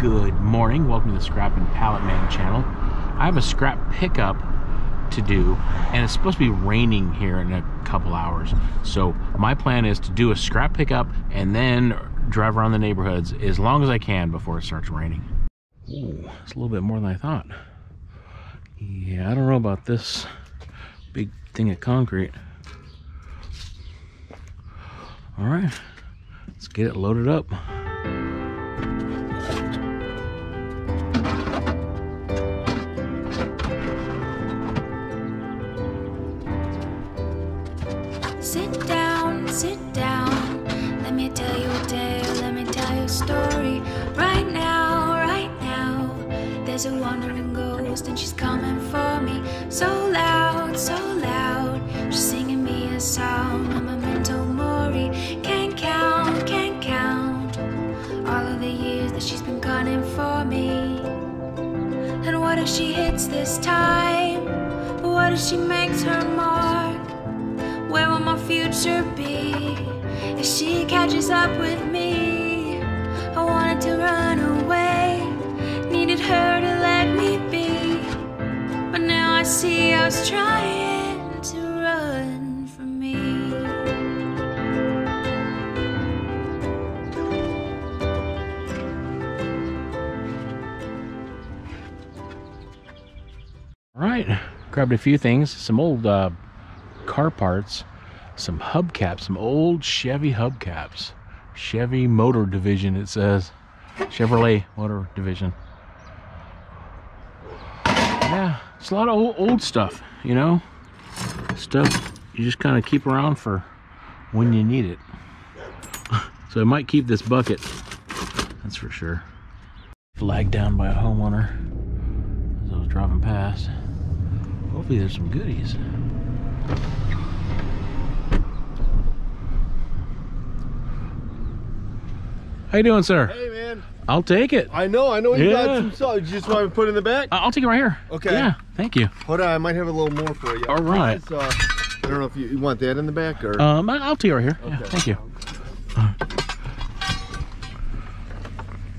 Good morning, welcome to the Scrap and Pallet Man channel. I have a scrap pickup to do and it's supposed to be raining here in a couple hours. So my plan is to do a scrap pickup and then drive around the neighborhoods as long as I can before it starts raining. Ooh, it's a little bit more than I thought. Yeah, I don't know about this big thing of concrete. All right, let's get it loaded up. Sit down, let me tell you a tale, let me tell you a story. Right now, there's a wandering ghost and she's coming for me. So loud, she's singing me a song, a memento mori. Can't count, all of the years that she's been gunning for me. And what if she hits this time? What if she makes her mark? Where will my future be if she catches up with me? I wanted to run away, needed her to let me be, but now I see I was trying to run from me. All right, grabbed a few things, some old car parts, some hubcaps, some old Chevy hubcaps. Chevy Motor Division, it says. Chevrolet Motor Division. Yeah, it's a lot of old stuff, you know? Stuff you just kind of keep around for when you need it. So I might keep this bucket, that's for sure. Flagged down by a homeowner as I was driving past. Hopefully there's some goodies. How you doing, sir? Hey, man. I'll take it. I know you got some salt. You just want to put it in the back? I'll take it right here. Okay. Yeah, thank you. Hold on, I might have a little more for you. All right. Is, I don't know if you want that in the back or... I'll take it right here. Okay. Yeah, thank you.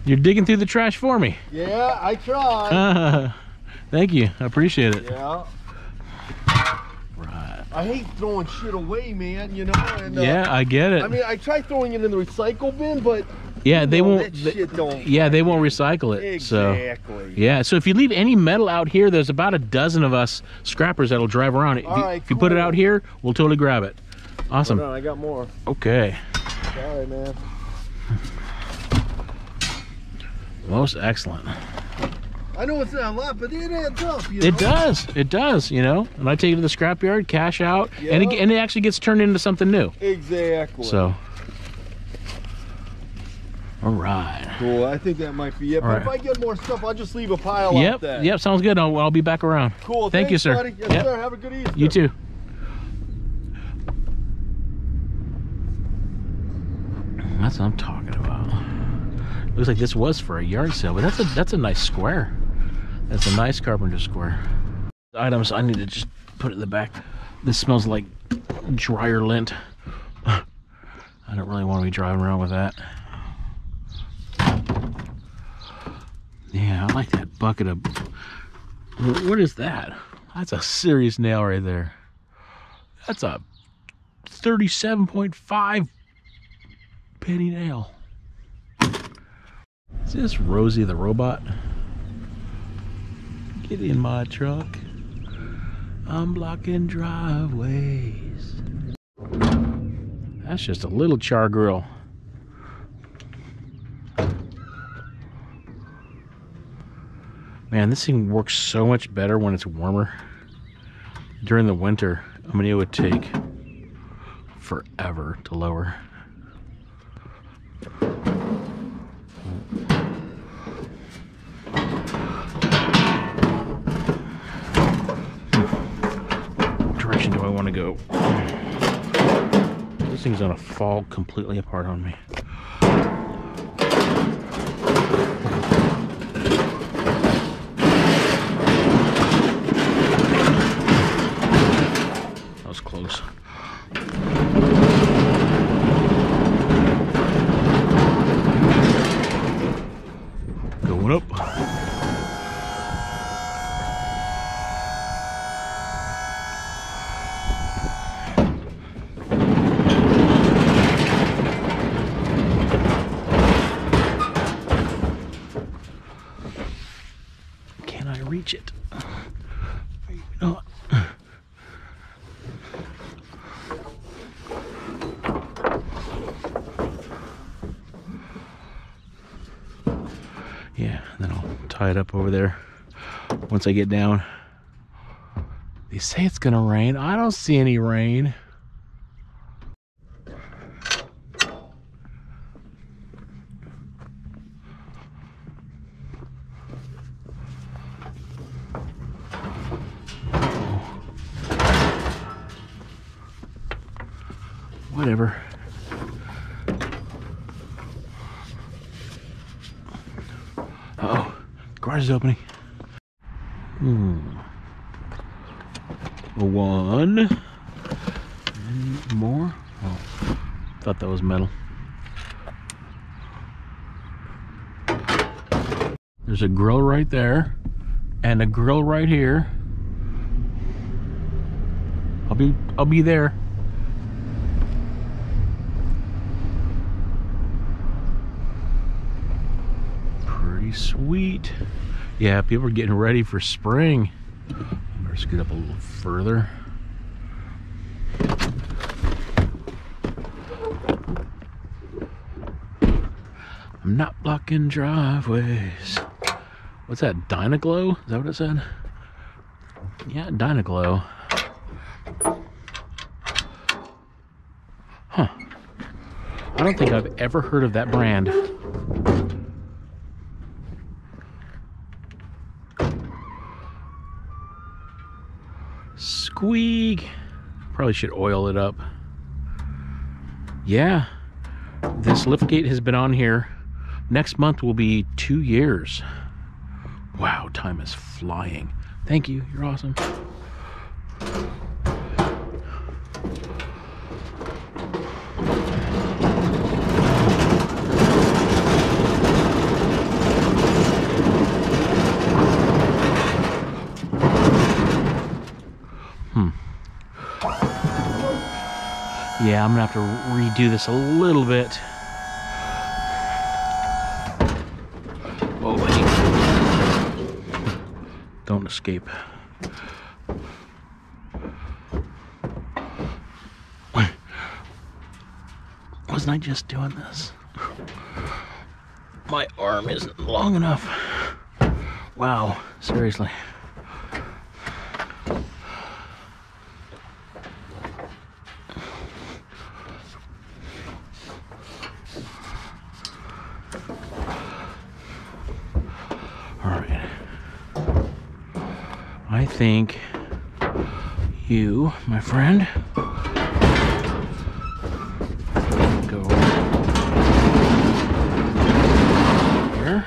You're digging through the trash for me. Yeah, I tried. Thank you. I appreciate it. Yeah. I hate throwing shit away, man, you know? And, yeah, I get it. I mean, I try throwing it in the recycle bin, but... Yeah, they won't... they won't recycle it. Exactly. So, yeah, so if you leave any metal out here, there's about a dozen of us scrappers that'll drive around. If you put it out here, we'll totally grab it. Awesome. Hold on, I got more. Okay. Sorry, man. Most excellent. I know it's not a lot, but it adds up, you know? It does, you know? And I take it to the scrapyard, cash out, yep. and it actually gets turned into something new. Exactly. So, all right. Cool, I think that might be it. All but right. If I get more stuff, I'll just leave a pile out there. Yep, sounds good. I'll be back around. Cool, thank you, sir. Buddy. Yes, yep. Sir, have a good Easter. You too. That's what I'm talking about. Looks like this was for a yard sale, but that's a nice square. That's a nice carpenter square. The items I need to just put it in the back. This smells like dryer lint. I don't really want to be driving around with that. Yeah, I like that bucket of... What is that? That's a serious nail right there. That's a 37.5 penny nail. Is this Rosie the robot? Get in my truck, I'm blocking driveways. That's just a little char grill. Man, this thing works so much better when it's warmer. During the winter, I mean, it would take forever to lower. Do I want to go? This thing's gonna fall completely apart on me. That was close. Go going up. Can I reach it? Maybe not. It up over there once I get down. They say it's gonna rain. I don't see any rain. Whatever. Garage is opening. One more. Oh, thought that was metal. There's a grill right there and a grill right here. I'll be there. Sweet. Yeah, people are getting ready for spring. Better scoot up a little further. I'm not blocking driveways. What's that? Dyna-Glo? Is that what it said? Yeah, Dyna-Glo. Huh. I don't think I've ever heard of that brand. Squeak. Probably should oil it up. Yeah, this liftgate has been on here. Next month will be 2 years. Wow, time is flying. Thank you, you're awesome. Yeah, I'm gonna have to redo this a little bit. Oh, wait. Don't escape. Wasn't I just doing this? My arm isn't long enough. Wow, seriously. I think you, my friend, go here.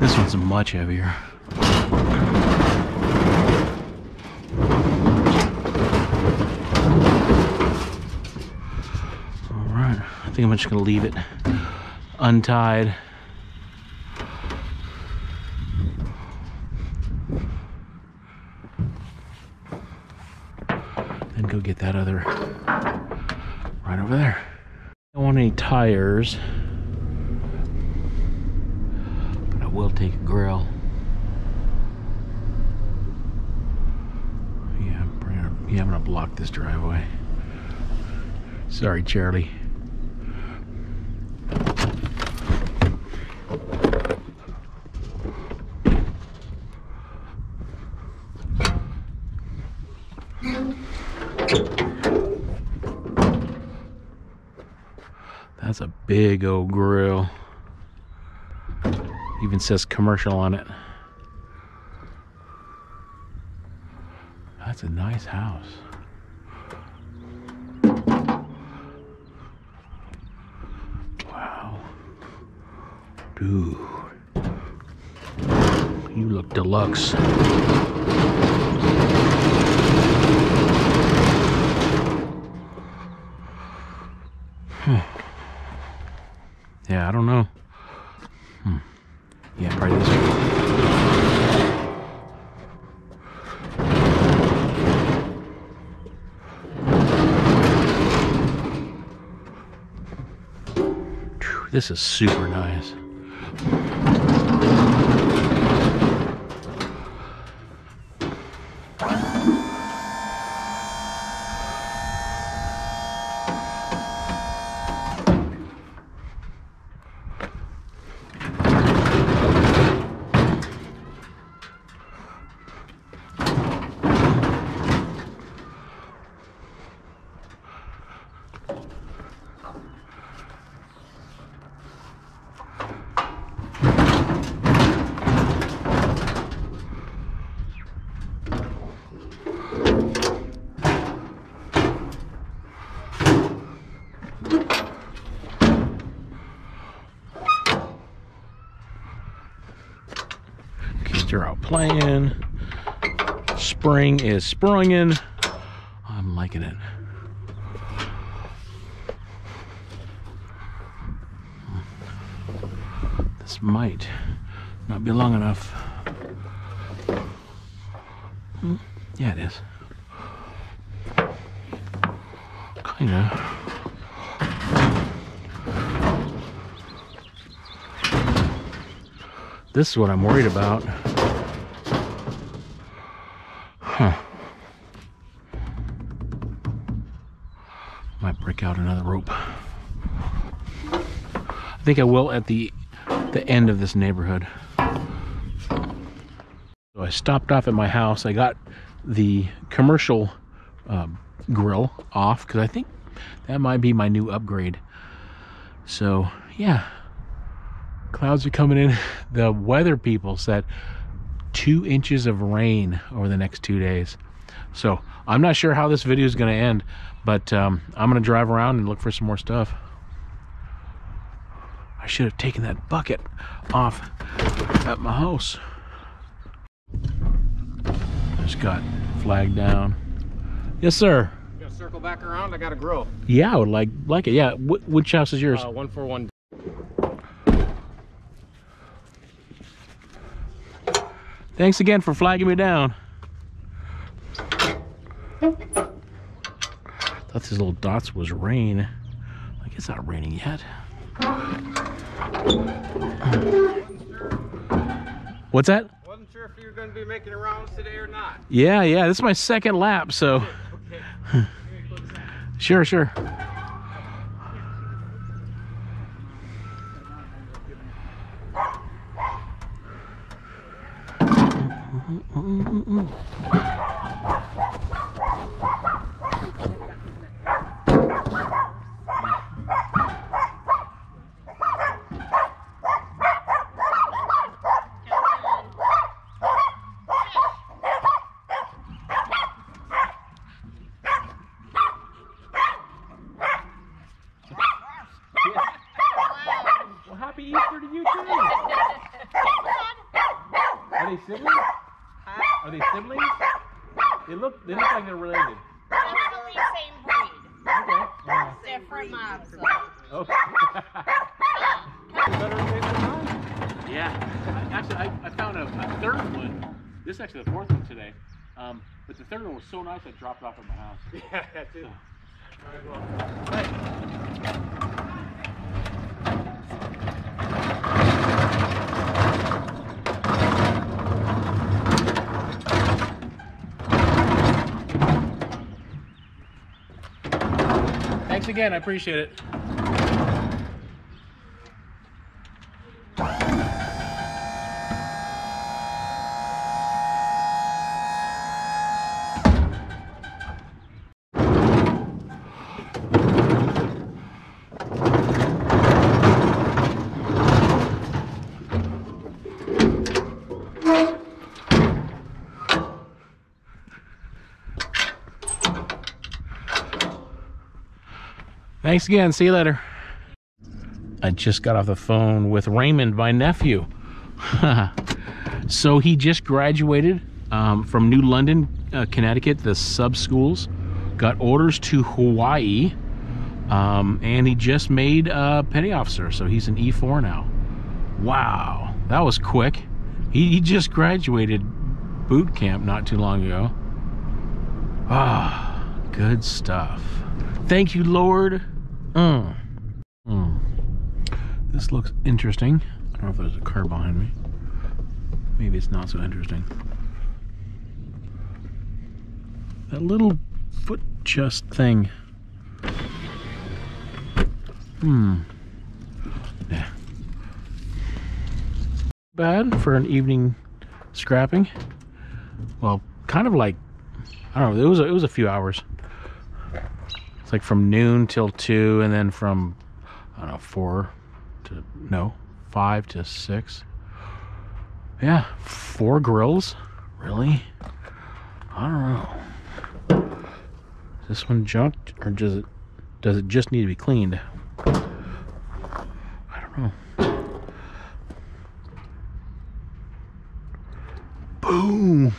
This one's much heavier. All right, I think I'm just gonna leave it untied. Go get that other right over there. Don't want any tires, but I will take a grill. Yeah, I'm gonna block this driveway. Sorry, Charlie. That's a big old grill. Even says commercial on it. That's a nice house. Wow. Dude. You look deluxe. Yeah, I don't know. Yeah, probably this one. This is super nice. They're out playing. Spring is springing. I'm liking it. This might not be long enough. Yeah, it is. Kinda. This is what I'm worried about. Might break out another rope. I think I will at the end of this neighborhood. So I stopped off at my house. I got the commercial grill off because I think that might be my new upgrade. So yeah, clouds are coming in. The weather people said 2 inches of rain over the next 2 days. So I'm not sure how this video is going to end, but I'm going to drive around and look for some more stuff. I should have taken that bucket off at my house. Just got flagged down. Yes, sir. You gotta circle back around. I got a grill. Yeah, I would like it. Yeah, which house is yours? 141. Thanks again for flagging me down. Thought these little dots was rain. Like it's not raining yet. What's that? Wasn't sure if you were going to be making a round today or not. Yeah, this is my second lap, so. Okay. Sure. Well, happy Easter to you too. Are they siblings? Are they siblings? They look like they're related. Definitely same breed. Okay. Wow. They're from mom's side. Oh. Yeah. Actually, I found a third one. This is actually the fourth one today. But the third one was so nice I dropped it off at my house. Yeah, that too. So. All right, well. Hey. Thanks again, I appreciate it. Thanks again, see you later. I just got off the phone with Raymond, my nephew. So he just graduated from New London, Connecticut, the sub schools. Got orders to Hawaii. And he just made a petty officer, so he's an E4 now. Wow, that was quick. He just graduated boot camp not too long ago. Ah, good stuff. Thank you, Lord. This looks interesting. I don't know if there's a car behind me. Maybe it's not so interesting. That little foot just thing. Yeah. Bad for an evening scrapping. Well, kind of like, I don't know, it was a few hours. It's like from noon till 2, and then from, I don't know, 5 to 6. Yeah, 4 grills? Really? I don't know. Is this one junked, or does it just need to be cleaned? I don't know. Boom!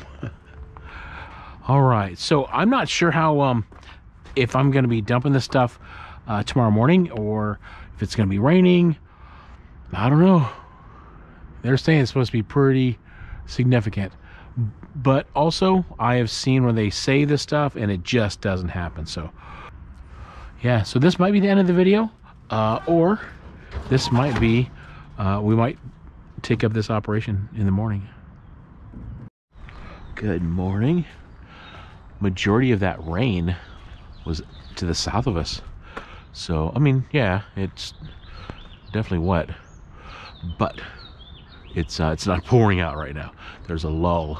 Alright, so I'm not sure how, if I'm going to be dumping this stuff tomorrow morning, or if it's going to be raining. I don't know. They're saying it's supposed to be pretty significant. But also, I have seen when they say this stuff and it just doesn't happen. So, yeah. So this might be the end of the video. Or this might be, we might take up this operation in the morning. Good morning. Majority of that rain was to the south of us. So, I mean, yeah, it's definitely wet. But it's not pouring out right now. There's a lull.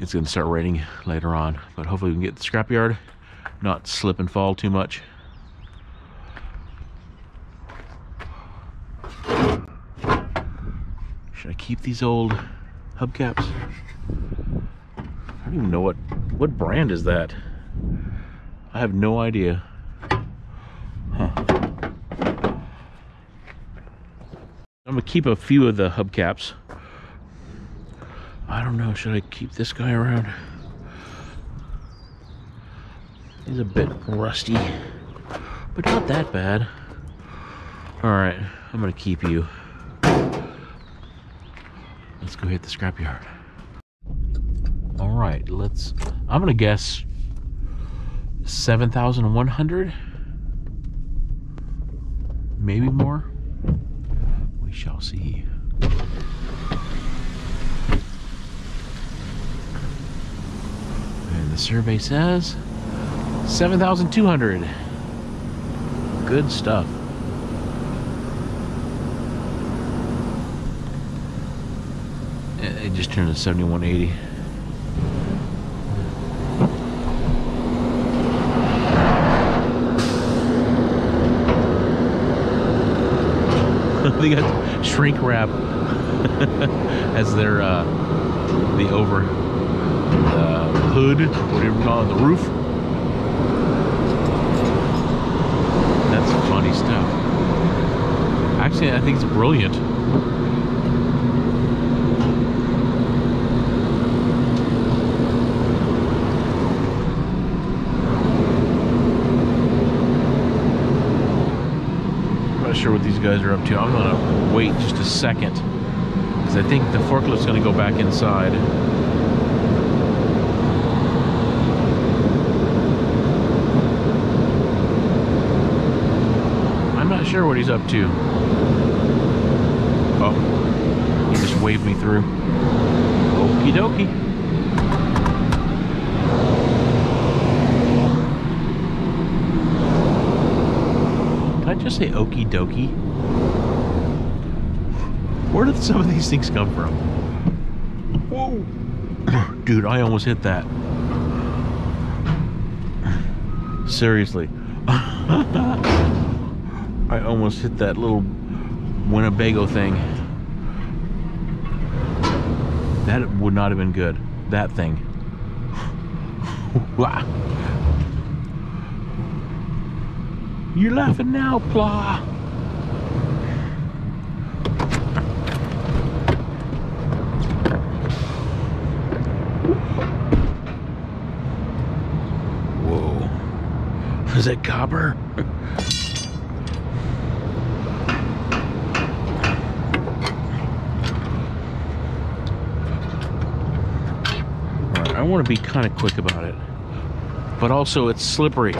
It's going to start raining later on, but hopefully we can get to the scrapyard, not slip and fall too much. Should I keep these old hubcaps? I don't even know what brand is that. I have no idea. I'm gonna keep a few of the hubcaps. I don't know, should I keep this guy around? He's a bit rusty, but not that bad. All right, I'm gonna keep you. Let's go hit the scrapyard. All right, I'm gonna guess 7,100, maybe more. We shall see. And the survey says 7,200. Good stuff. It just turned to 7,180. They got shrink wrap as their the over hood, whatever you call it, the roof. That's funny stuff. Actually, I think it's brilliant. Sure what these guys are up to. I'm gonna wait just a second because I think the forklift's gonna go back inside. I'm not sure what he's up to. Oh, he just waved me through. Okie dokie. Just say okie dokie. Where did some of these things come from? Whoa, dude! I almost hit that. Seriously, I almost hit that little Winnebago thing. That would not have been good. That thing. Wow. You're laughing now, Pla. Whoa. Is that copper? I want to be kind of quick about it, but also it's slippery.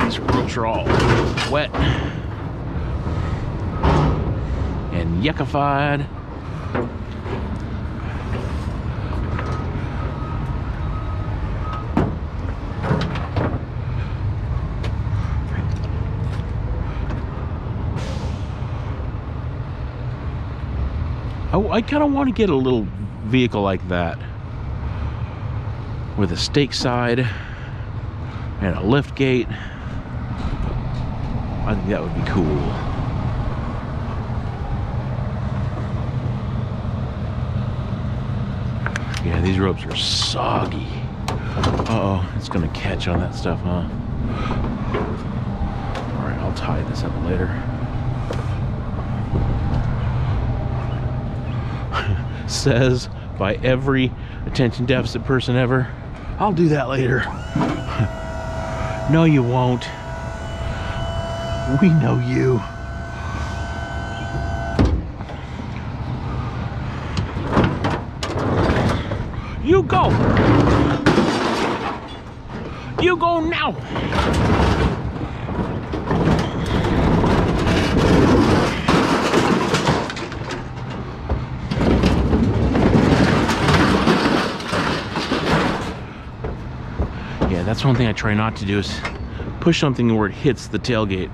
These ropes are all wet and yuckified. I kind of want to get a little vehicle like that with a stake side and a lift gate. I think that would be cool. Yeah, these ropes are soggy. Uh-oh, it's gonna catch on that stuff, huh? All right, I'll tie this up later. Says by every attention deficit person ever. I'll do that later. No, you won't. We know you. You go. You go now. That's one thing I try not to do, is push something where it hits the tailgate.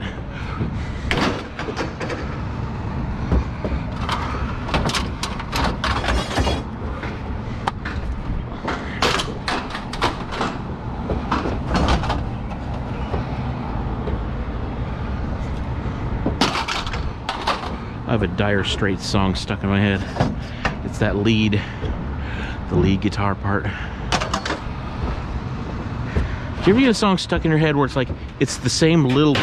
I have a Dire Straits song stuck in my head. It's that lead, the lead guitar part. Do you ever get a song stuck in your head where it's like, it's the same little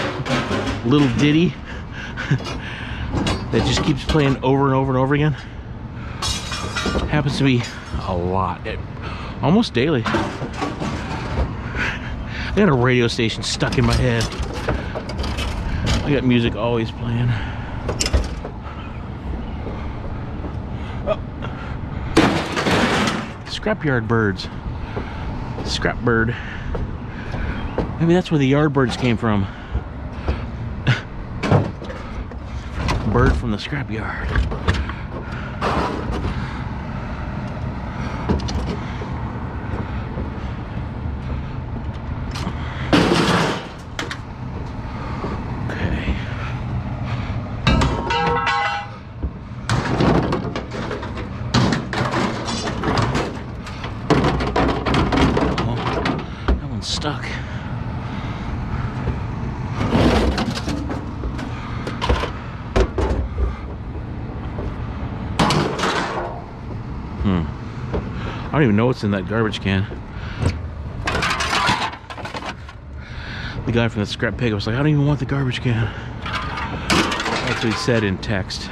ditty that just keeps playing over and over and over again? Happens to me a lot, almost daily. I got a radio station stuck in my head. I got music always playing. Oh. Scrapyard birds. Scrap bird. Maybe that's where the yardbirds came from. Bird from the scrapyard. Okay. Oh, that one's stuck. I don't even know what's in that garbage can. The guy from the scrap pig was like, I don't even want the garbage can. That's what he said in text.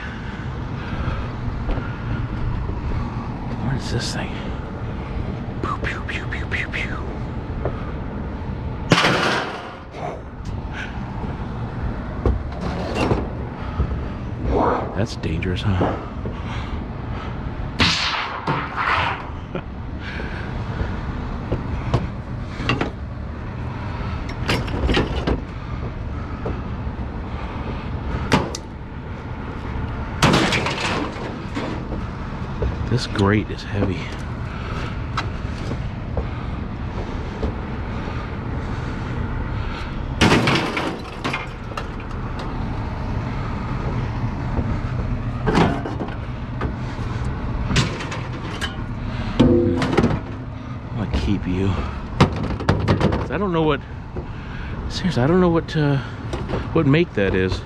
Where is this thing? Pew, pew, pew, pew, pew, pew. That's dangerous, huh? This grate is heavy. I'll keep you. I don't know what, seriously, I don't know what make that is.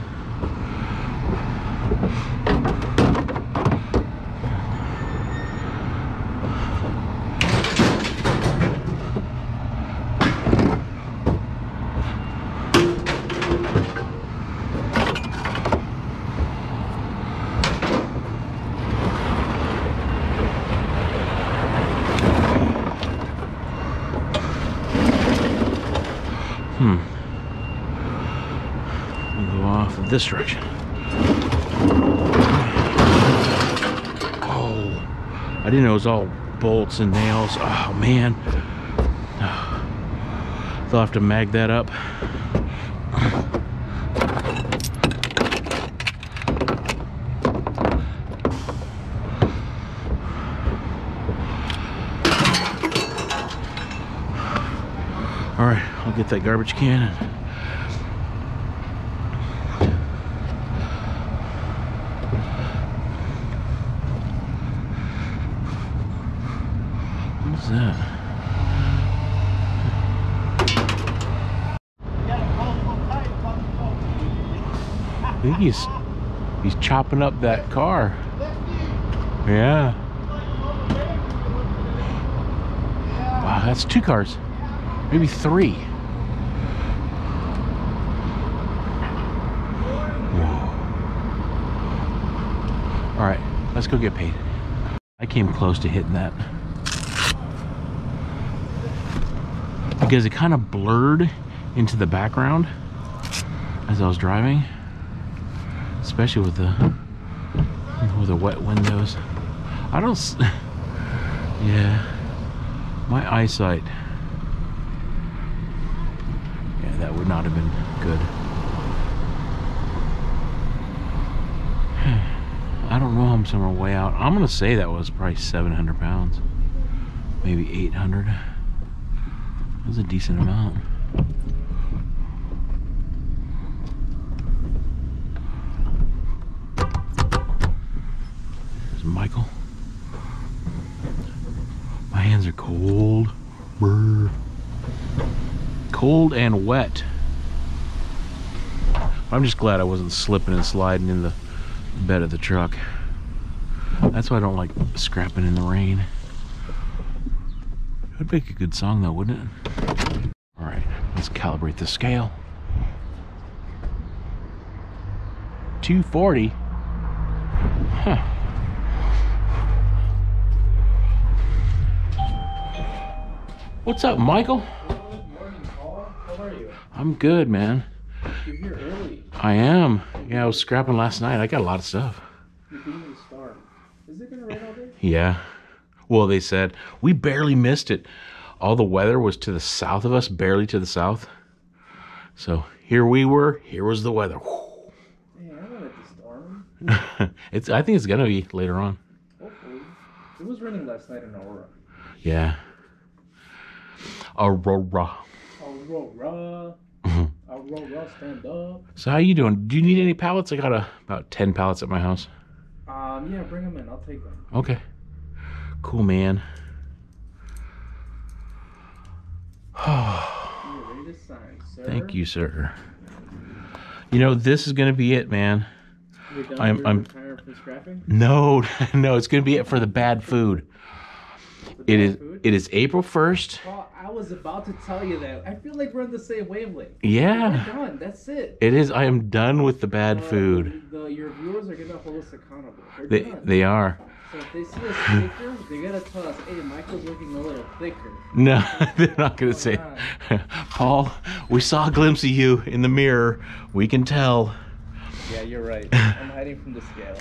This direction. I didn't know it was all bolts and nails. Oh man, they'll have to mag that up. All right, I'll get that garbage can. What's that? I think he's chopping up that car. Yeah. Wow, that's two cars. Maybe three. Whoa. All right, let's go get paid. I came close to hitting that because it kind of blurred into the background as I was driving, especially with the wet windows. I don't. Yeah, my eyesight. That would not have been good. I don't know, I'm somewhere way out. I'm gonna say that was probably 700 pounds, maybe 800. That was a decent amount. There's Michael. My hands are cold. Brr. Cold and wet. I'm just glad I wasn't slipping and sliding in the bed of the truck. That's why I don't like scrapping in the rain. That'd make a good song though, wouldn't it? All right, let's calibrate the scale. 240. Huh. What's up, Michael? I'm good, man. You're here early. I am. Yeah, I was scrapping last night. I got a lot of stuff. You beat the storm. Is it gonna rain all day? Yeah. Well, they said we barely missed it. All the weather was to the south of us, barely to the south. So here we were. Here was the weather. Yeah, I don't like the storm. It's. I think it's gonna be later on. Hopefully. It was raining last night in Aurora. Yeah. Aurora. Aurora. Aurora, stand up. So how you doing? Do you need any pallets? I got about 10 pallets at my house. Yeah, bring them in. I'll take them. Okay. Cool, man. You're ready to sign, sir. Thank you, sir. You know, this is gonna be it, man. You're done. I'm tired from scrapping? No, it's gonna be it for the bad food. It is April 1st. Well, I was about to tell you that. I feel like we're on the same wavelength. Yeah. We're done. That's it. It is. I am done with the bad food. Your viewers are gonna hold us accountable. They are. So if they see us thicker, they're gonna tell us, "Hey, Michael's looking a little thicker." No, they're not gonna say, "Paul, we saw a glimpse of you in the mirror. We can tell." Yeah, you're right. I'm hiding from the scale.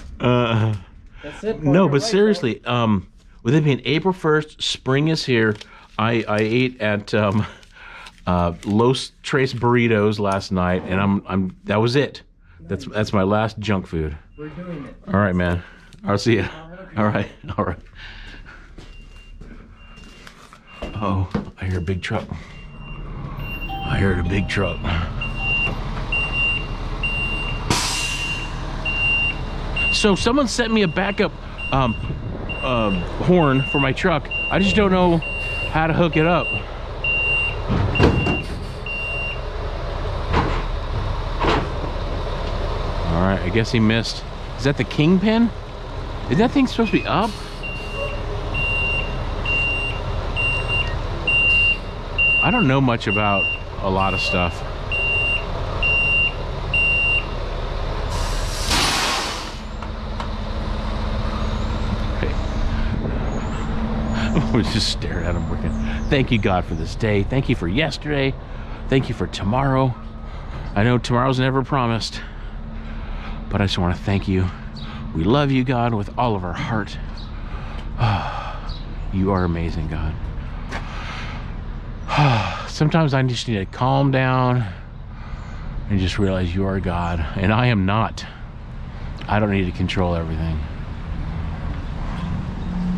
That's it. Paul. No, but right, seriously, though. With it being April 1st, spring is here. I ate at Los Tres burritos last night, and I'm that was it. Nice. That's my last junk food. We're doing it. All right, man. I'll see you. All right. Oh, I hear a big truck. I heard a big truck. So someone sent me a backup. Horn for my truck. I just don't know how to hook it up. All right, I guess he missed. Is that the kingpin? Is that thing supposed to be up? I don't know much about a lot of stuff. We just stared at him working. Thank you, God, for this day. Thank you for yesterday. Thank you for tomorrow. I know tomorrow's never promised, but I just want to thank you. We love you, God, with all of our heart. You are amazing, God. Sometimes I just need to calm down and just realize you are God, and I am not. I don't need to control everything.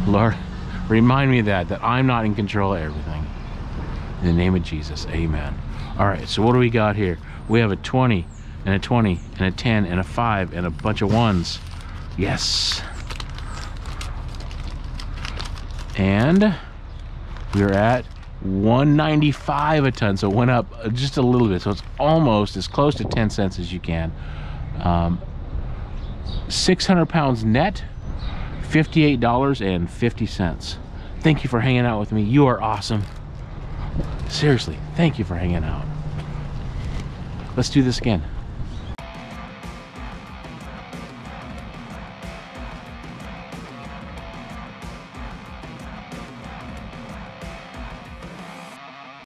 Lord, remind me that I'm not in control of everything. In the name of Jesus, amen. All right, so what do we got here? We have a 20 and a 20 and a 10 and a 5 and a bunch of ones. Yes. And we're at $1.95 a ton, so it went up just a little bit, so it's almost as close to 10 cents as you can. 600 pounds net, $58.50. Thank you for hanging out with me. You are awesome. Seriously, thank you for hanging out. Let's do this again.